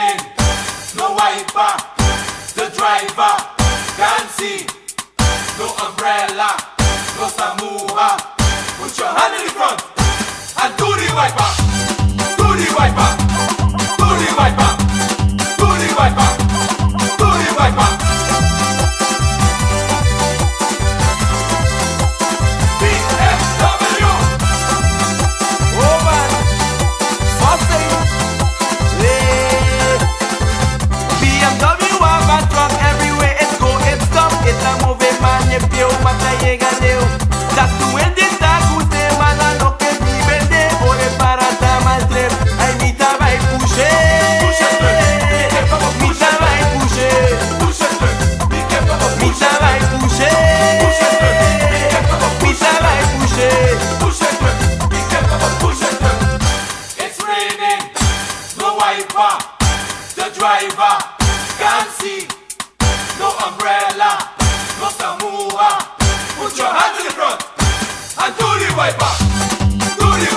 in, no wiper, the driver can't see, no umbrella, no samovar. Put your hand in the front and do the wiper, do the wiper, do the wiper, do the wiper, do the wiper. BMW. Oh man, faster. BMW, I'm a truck everywhere. It's go, it's stop, it's a moving man. You feel what I llega leo. That's the way they talk with them. Man, I know que mi vende. Ore para tamal trep. Ay, mi taba y puche. Puche trep. Mi taba y puche. Puche trep. Mi taba y puche. Puche trep. Mi taba y puche. Puche trep. Puche trep. It's raining. No wiper. The driver can't see, no umbrella, no samovar. Put your hands in the front and do the wiper, do the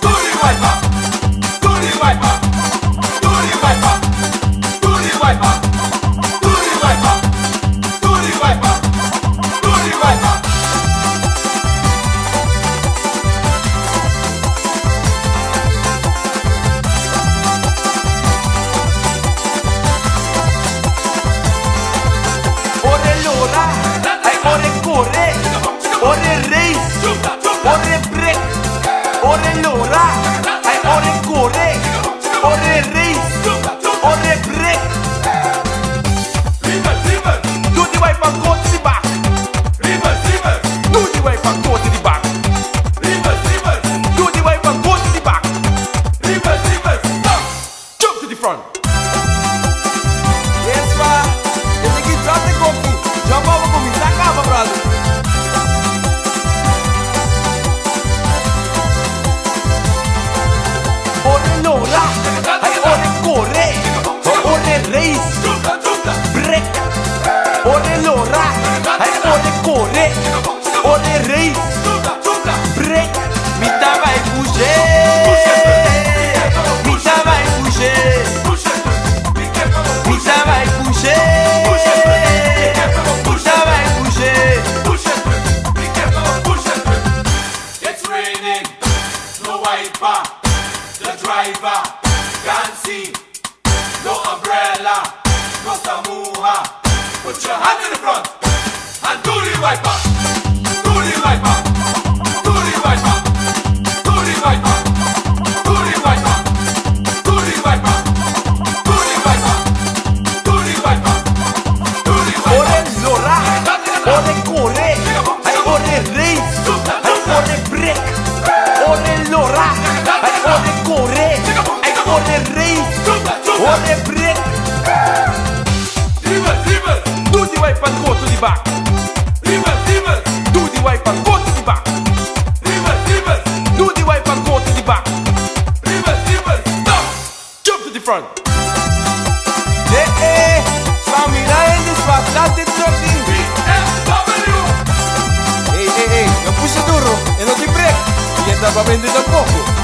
do the wiper, do the wiper, do the wiper, do the wiper, do the wiper, do the wiper, do the wiper. Ore race, ore break, ore lora, ai ore corre, ore race, ore break. River, river, do the wipe and go to the back. River, river, do the wipe and go to the back. River, river, do the wipe and go to the back. River, river, stop, jump to the front. Yes, ma, eu te quero te copiar, já vou começar a acabar, brother. The driver can't see, no umbrella, no samovar. Put your hand in the front and do the wiper, do the wiper, do the wiper, do the wiper, do the wiper, do the wiper, do the wiper, do the wiper, do the wiper. Ore lora, ore corre, ay ore race, ay ore break, ore lora. Ore break, dribble, dribble, do the wipe and go to the back. Dribble, dribble, do the wipe and go to the back. Dribble, dribble, do the wipe and go to the back. Dribble, dribble, stop, jump to the front. Hey, familia en desbastante trucking. BMW. Hey, hey, hey, yo puse duro, yo no te break, y esta va a vender tampoco.